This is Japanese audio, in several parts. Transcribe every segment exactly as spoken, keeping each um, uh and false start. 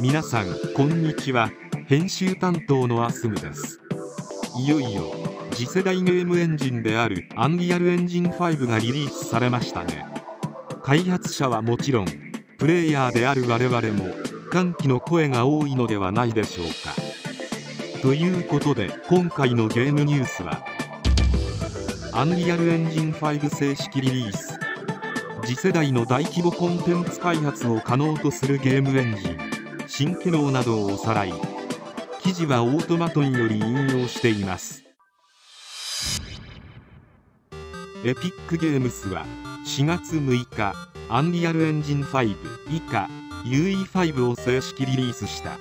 皆さんこんにちは、編集担当のアスムです。いよいよ次世代ゲームエンジンであるアンリアルエンジンファイブがリリースされましたね。開発者はもちろんプレイヤーである我々も歓喜の声が多いのではないでしょうか。ということで今回のゲームニュースはアンリアルエンジンファイブ正式リリース、次世代の大規模コンテンツ開発を可能とするゲームエンジン、新機能などをおさらい。記事はオートマトンより引用しています。エピックゲームスはしがつむいか、アンリアルエンジンファイブ以下 ユーイーファイブ を正式リリースした。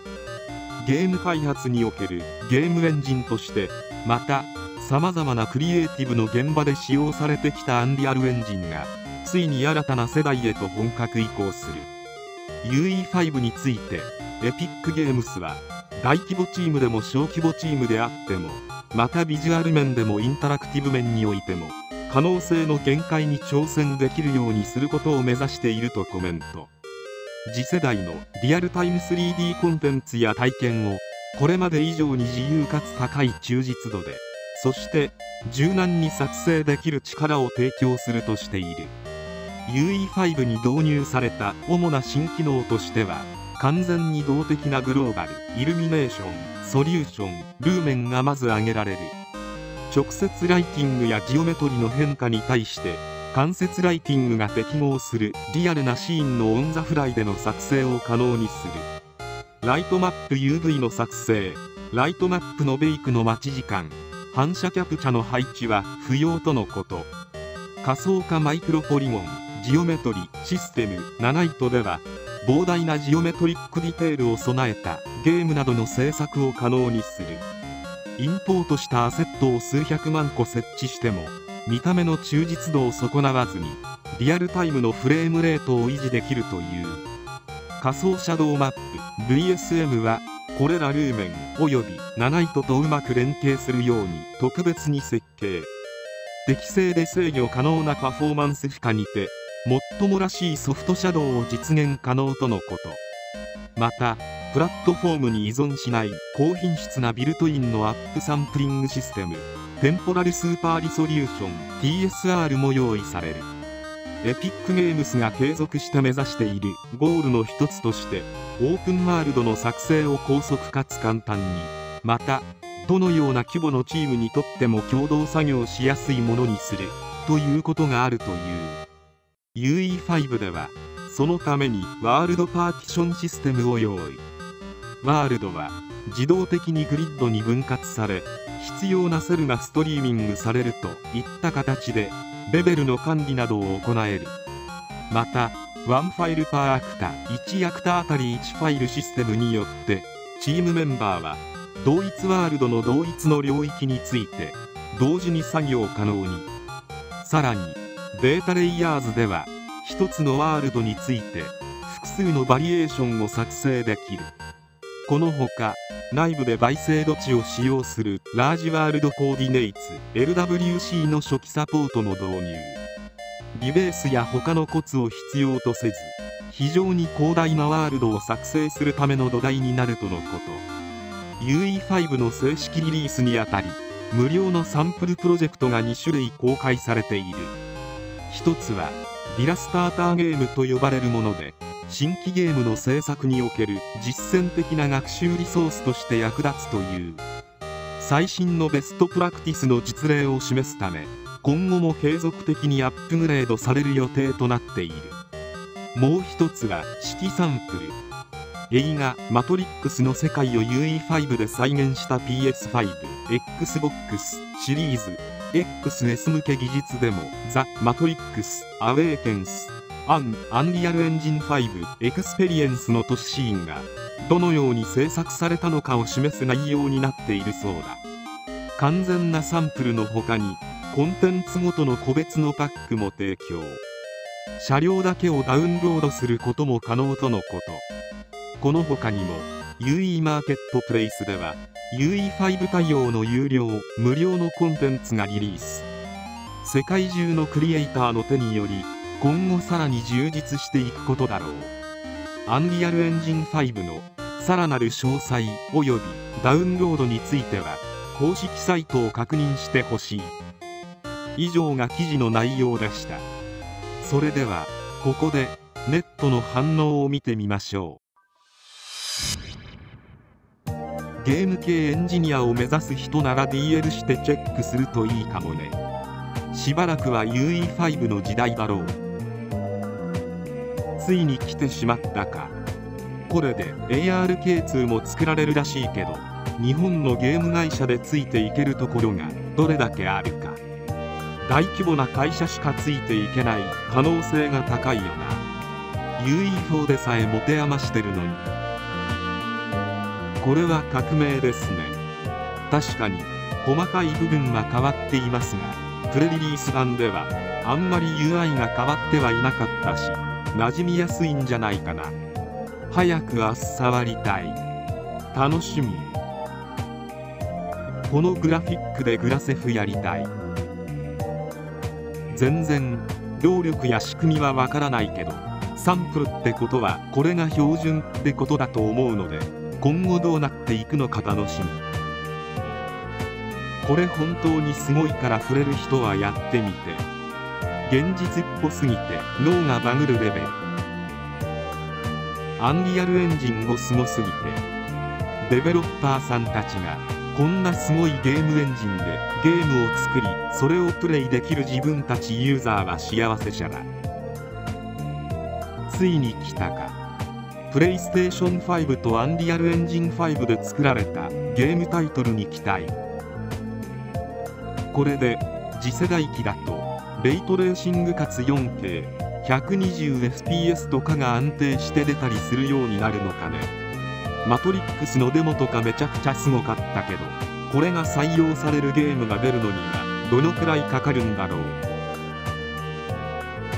ゲーム開発におけるゲームエンジンとして、またさまざまなクリエイティブの現場で使用されてきたアンリアルエンジンがついに新たな世代へと本格移行する。 ユーイーファイブ についてエピックゲームスは、大規模チームでも小規模チームであっても、またビジュアル面でもインタラクティブ面においても可能性の限界に挑戦できるようにすることを目指しているとコメント。次世代のリアルタイム スリーディー コンテンツや体験をこれまで以上に自由かつ高い忠実度で、そして柔軟に作成できる力を提供するとしている。 ユーイーファイブ に導入された主な新機能としては、完全に動的なグローバル、イルミネーション、ソリューション、ルーメンがまず挙げられる。直接ライティングやジオメトリの変化に対して、間接ライティングが適合するリアルなシーンのオンザフライでの作成を可能にする。ライトマップ ユーブイ の作成、ライトマップのベイクの待ち時間、反射キャプチャの配置は不要とのこと。仮想化マイクロポリゴン、ジオメトリシステムナナイトでは、膨大なジオメトリックディテールを備えたゲームなどの制作を可能にする。インポートしたアセットを数百万個設置しても、見た目の忠実度を損なわずにリアルタイムのフレームレートを維持できるという。仮想シャドウマップ ブイエスエム はこれらルーメンおよびナナイトとうまく連携するように特別に設計。適正で制御可能なパフォーマンス負荷にて、もっともらしいソフトシャドウを実現可能とのこと。またプラットフォームに依存しない高品質なビルトインのアップサンプリングシステム、テンポラルスーパーリソリューション ティーエスアール も用意される。エピックゲームスが継続して目指しているゴールの一つとして、オープンワールドの作成を高速かつ簡単に、またどのような規模のチームにとっても共同作業しやすいものにするということがあるという。ユーイーファイブ ではそのためにワールドパーティションシステムを用意。ワールドは自動的にグリッドに分割され、必要なセルがストリーミングされるといった形でレベルの管理などを行える。またワンファイルパーアクター、いちアクターあたりいちファイルシステムによって、チームメンバーは同一ワールドの同一の領域について同時に作業可能に。さらにデータレイヤーズでは、一つのワールドについて複数のバリエーションを作成できる。このほか内部で倍精度値を使用するラージワールドコーディネイツ エルダブリューシー の初期サポートの導入。リベースや他のコツを必要とせず、非常に広大なワールドを作成するための土台になるとのこと。 ユーイーファイブ の正式リリースにあたり、無料のサンプルプロジェクトがにしゅるい公開されている。一つはリラスターターゲームと呼ばれるもので、新規ゲームの制作における実践的な学習リソースとして役立つという。最新のベストプラクティスの実例を示すため、今後も継続的にアップグレードされる予定となっている。もう一つは色サンプル。映画「マトリックス」の世界を ユーイーファイブ で再現した ピーエスファイブ、エックスボックス シリーズ エックスエス 向け技術デモ「ザ・マトリックス・アウェイケンス」アンリアルエンジンファイブエクスペリエンスの都市シーンがどのように制作されたのかを示す内容になっているそうだ。完全なサンプルの他にコンテンツごとの個別のパックも提供。車両だけをダウンロードすることも可能とのこと。この他にも ユーイー マーケットプレイスでは ユーイーファイブ 対応の有料無料のコンテンツがリリース。世界中のクリエイターの手により今後さらに充実していくことだろう。アンリアルエンジンファイブのさらなる詳細およびダウンロードについては公式サイトを確認してほしい。以上が記事の内容でした。それではここでネットの反応を見てみましょう。ゲーム系エンジニアを目指す人なら ディーエル してチェックするといいかもね。しばらくは ユーイーファイブ の時代だろう。ついに来てしまったか。これで エーアールケーツー も作られるらしいけど、日本のゲーム会社でついていけるところがどれだけあるか。大規模な会社しかついていけない可能性が高いよな。 ユーイーフォー でさえ持て余してるのに。これは革命ですね。確かに細かい部分は変わっていますが、プレリリース版ではあんまり ユーアイ が変わってはいなかったし、馴染みやすいんじゃないかな。早くあっさわりたい。楽しみ。このグラフィックでグラセフやりたい。全然動力や仕組みはわからないけど、サンプルってことはこれが標準ってことだと思うので、今後どうなっていくのか楽しみ。これ本当にすごいから触れる人はやってみて。現実っぽすぎて脳がバグるレベル。アンリアルエンジンごすごすぎて、デベロッパーさんたちがこんなすごいゲームエンジンでゲームを作り、それをプレイできる自分たちユーザーは幸せ者だ。ついに来たか。プレイステーションファイブとアンリアルエンジンファイブで作られたゲームタイトルに期待。これで次世代機だとレイトレーシングかつ よんケーひゃくにじゅうエフピーエス とかが安定して出たりするようになるのかね。マトリックスのデモとかめちゃくちゃすごかったけど、これが採用されるゲームが出るのにはどのくらいかかるんだろう。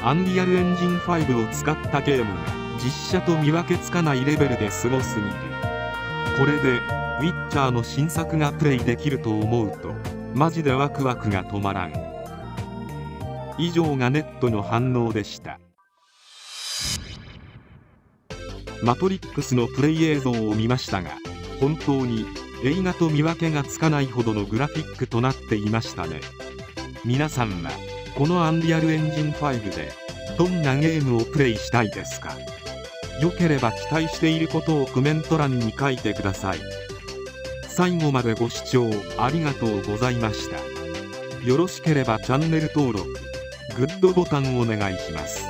アンリアルエンジンファイブを使ったゲームが実写と見分けつかないレベルですごすぎる。これで「ウィッチャー」の新作がプレイできると思うとマジでワクワクが止まらん。以上がネットの反応でした。マトリックスのプレイ映像を見ましたが、本当に映画と見分けがつかないほどのグラフィックとなっていましたね。皆さんはこのアンリアルエンジンファイブでどんなゲームをプレイしたいですか？良ければ期待していることをコメント欄に書いてください。最後までご視聴ありがとうございました。よろしければチャンネル登録、グッドボタンお願いします。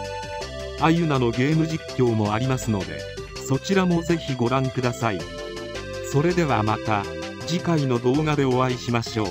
あゆなのゲーム実況もありますので、そちらもぜひご覧ください。それではまた次回の動画でお会いしましょう。